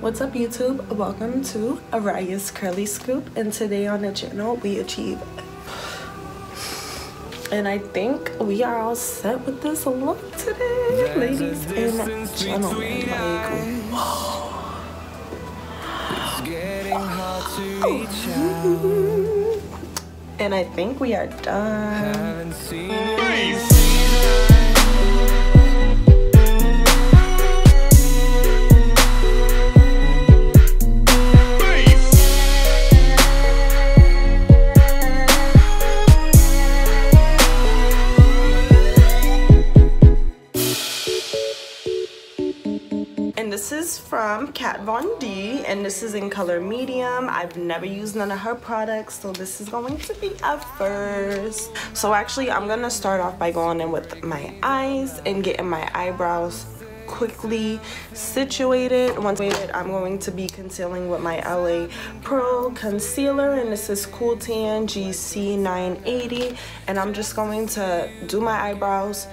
What's up YouTube? Welcome to Riah's Curly Scoop, and today on the channel we achieve, and I think we are all set with this look today, ladies and gentlemen. Like, whoa. And I think we are done. This is from Kat Von D, and this is in color medium. I've never used none of her products, so this is going to be a first. So actually, I'm going to start off by going in with my eyes and getting my eyebrows quickly situated. Once waited, I'm going to be concealing with my LA Pro concealer, and this is Cool Tan GC980, and I'm just going to do my eyebrows,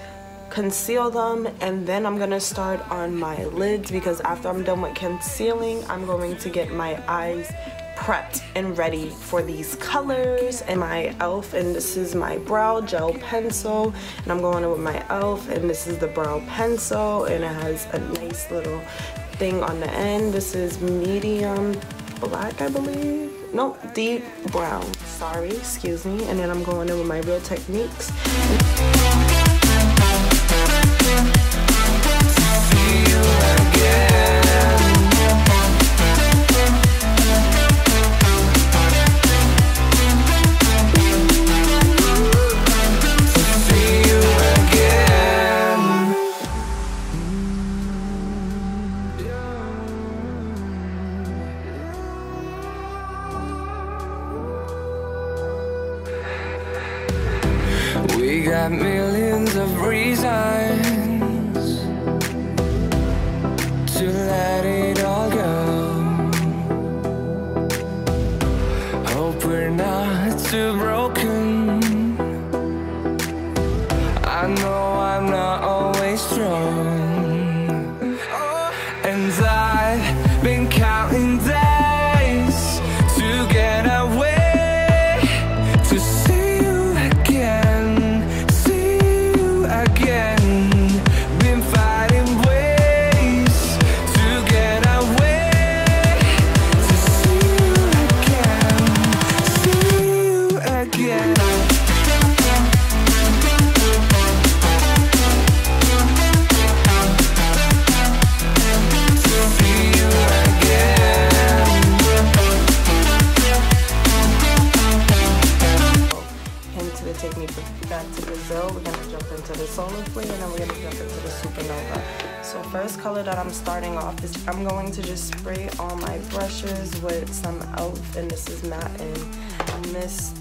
conceal them, and then I'm gonna start on my lids, because after I'm done with concealing, I'm going to get my eyes prepped and ready for these colors and my e.l.f. And this is my brow gel pencil, and I'm going in with my e.l.f. and this is the brow pencil, and it has a nice little thing on the end. This is medium black, I believe. Nope, deep brown. Sorry, excuse me. And then I'm going in with my Real Techniques. We got millions of reasons to let it all go. Hope we're not too broken. I know I'm not always strong, and I've been counting down. Solar Flare, and then we're gonna jump into the Supernova. So first color that I'm starting off is, I'm going to just spray all my brushes with some e.l.f. and this is matte and mist.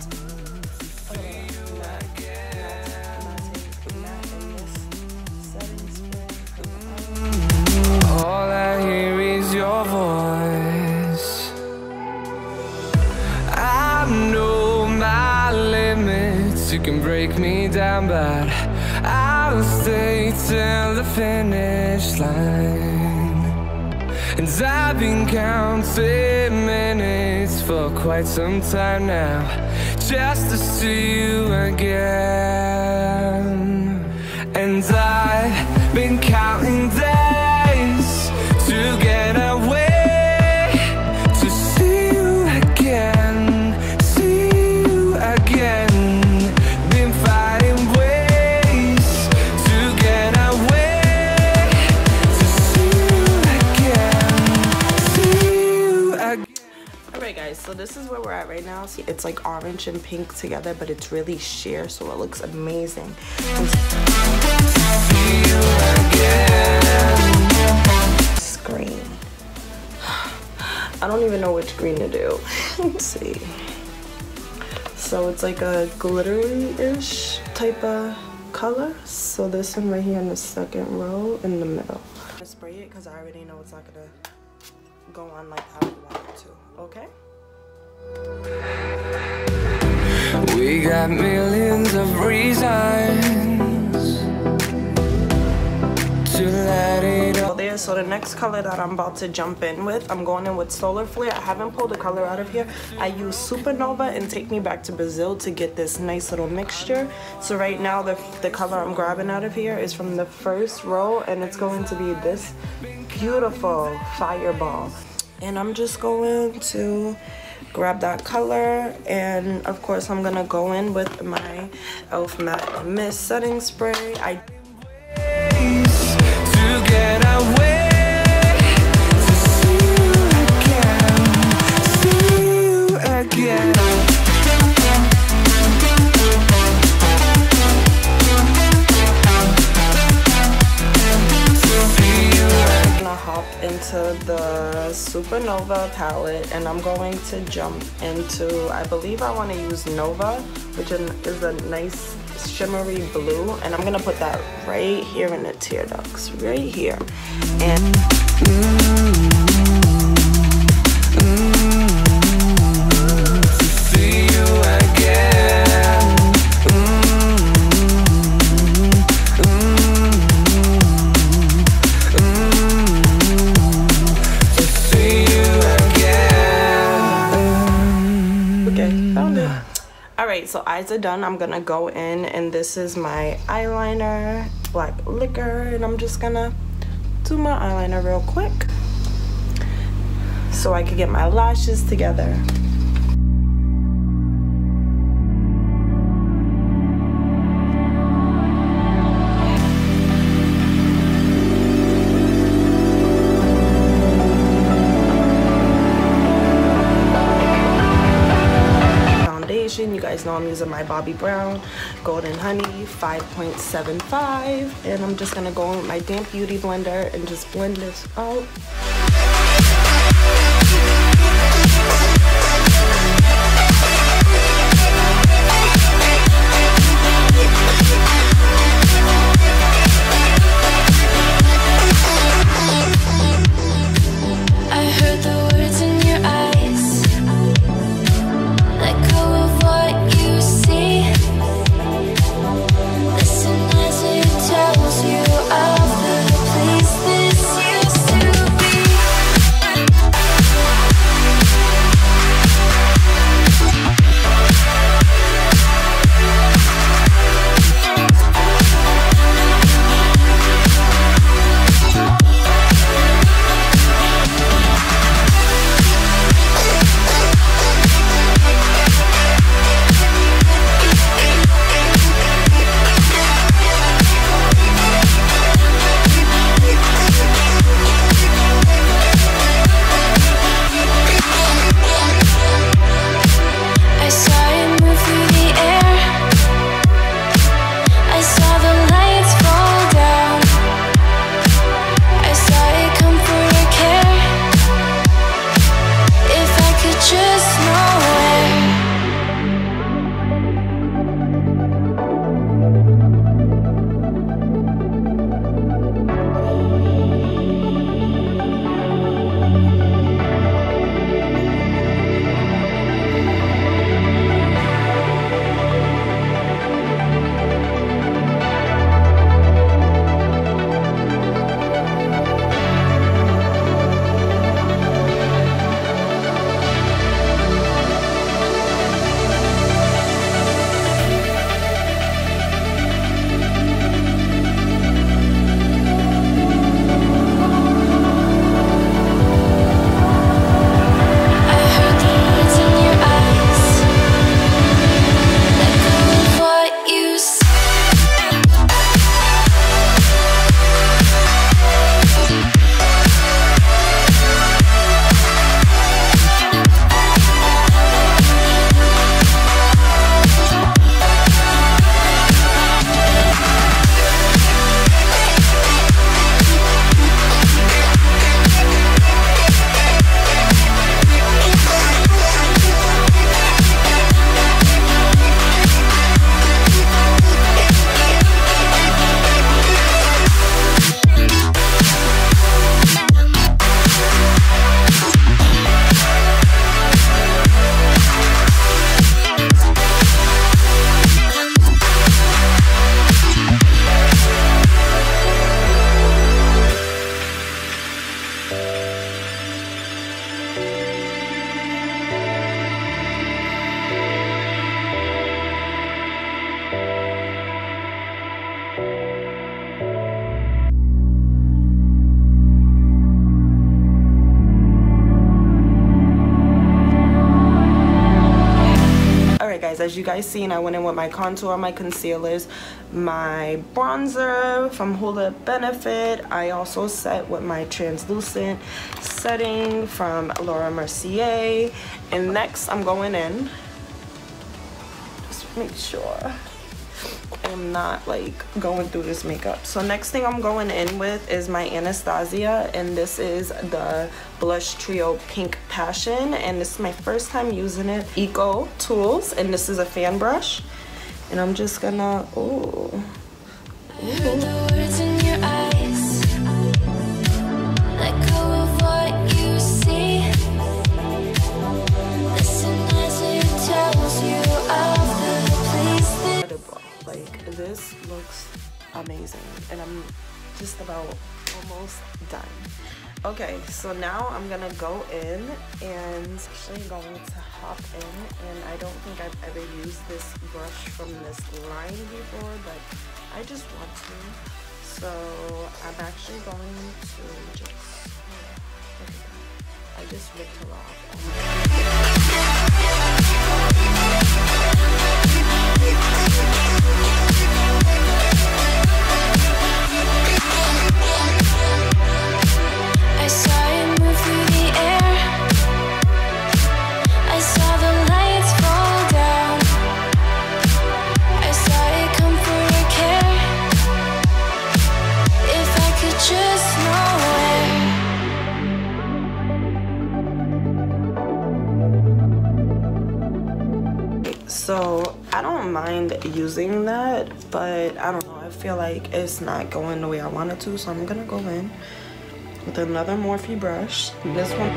All I hear is your voice. I know my limits. You can break me down, but I'll stay till the finish line. And I've been counting minutes for quite some time now, just to see you again. And I've been counting days to get away. So this is where we're at right now. See, it's like orange and pink together, but it's really sheer, so it looks amazing. This green, I don't even know which green to do. Let's see. So it's like a glittery-ish type of color. So this one right here in the second row in the middle. I'm gonna spray it because I already know it's not gonna go on like how you want it to, okay? We got millions of reasons to let it all. guys, so the next color that I'm about to jump in with, I'm going in with Solar Flare. I haven't pulled a color out of here. I used Supernova and Take Me Back to Brazil to get this nice little mixture. So right now the color I'm grabbing out of here is from the first row, and it's going to be this beautiful fireball. And I'm just going to grab that color, and of course I'm gonna go in with my e.l.f. Matte and Mist setting spray. Into the Supernova palette, and I'm going to jump into, I believe I want to use Nova, which is a nice shimmery blue, and I'm gonna put that right here in the tear ducts right here. And so eyes are done. I'm gonna go in, and this is my eyeliner, Black Liquor, and I'm just gonna do my eyeliner real quick so I can get my lashes together. You guys know I'm using my Bobbi Brown Golden Honey 5.75, and I'm just gonna go in with my damp beauty blender and just blend this out. You of the place this used to be. as you guys seen, I went in with my contour, my concealers, my bronzer from Hoola Benefit. I also set with my translucent setting from Laura Mercier. And next I'm going in, just make sure I'm not like going through this makeup. So next thing I'm going in with is my Anastasia, and this is the Blush Trio Pink Passion, and this is my first time using it. Eco Tools, and this is a fan brush, and I'm just gonna this looks amazing, and I'm just about almost done. Okay, so now I'm gonna go in, and actually going to hop in, and I don't think I've ever used this brush from this line before, but I just want to, so I'm actually going to just, I just ripped her off. I saw it move through the air. I saw the lights fall down. I saw it come for a care. If I could just know where. So I don't mind using that, but I don't know, I feel like it's not going the way I want it to, so I'm gonna go in with another Morphe brush, this one.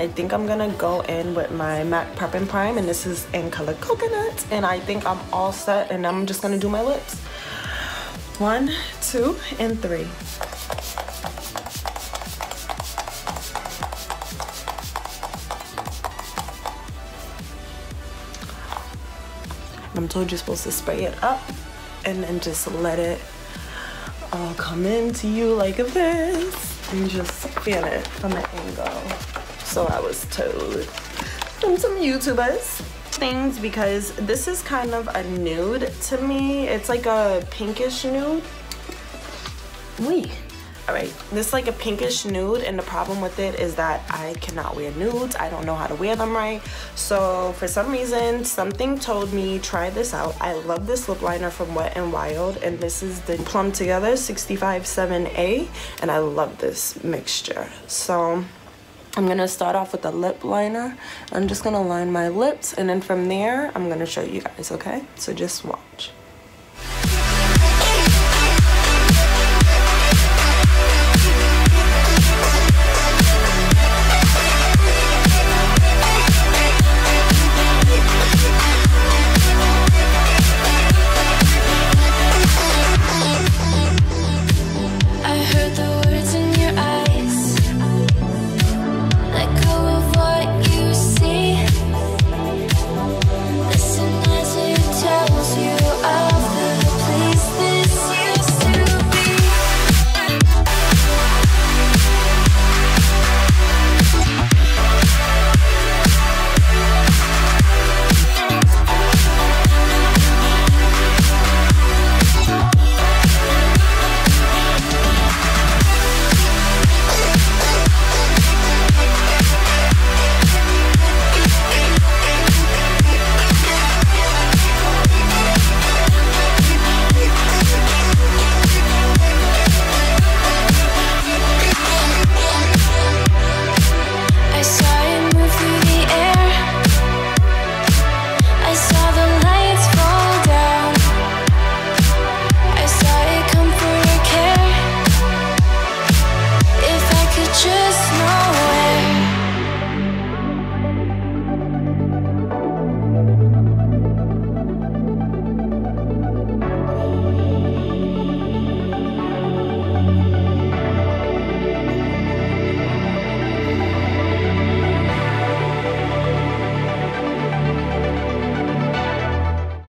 I think I'm gonna go in with my MAC Prep and Prime, and this is in color Coconut, and I think I'm all set, and I'm just gonna do my lips. 1, 2, and 3. I'm told you're supposed to spray it up and then just let it all come into you like this, and just feel it from an angle. So I was told from some YouTubers things, because this is kind of a nude to me. It's like a pinkish nude. Wait. All right, this is like a pinkish nude, and the problem with it is that I cannot wear nudes. I don't know how to wear them right. So for some reason, something told me try this out. I love this lip liner from Wet N' Wild, and this is the Plumb Together 657A, and I love this mixture. So I'm gonna start off with a lip liner. I'm just gonna line my lips, and then from there, I'm gonna show you guys, okay? So just watch.